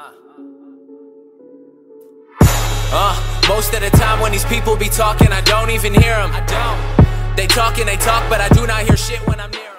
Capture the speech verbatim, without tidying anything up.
Uh. Uh, most of the time when these people be talking, I don't even hear them. I don't. They talk and they talk, but I do not hear shit when I'm near.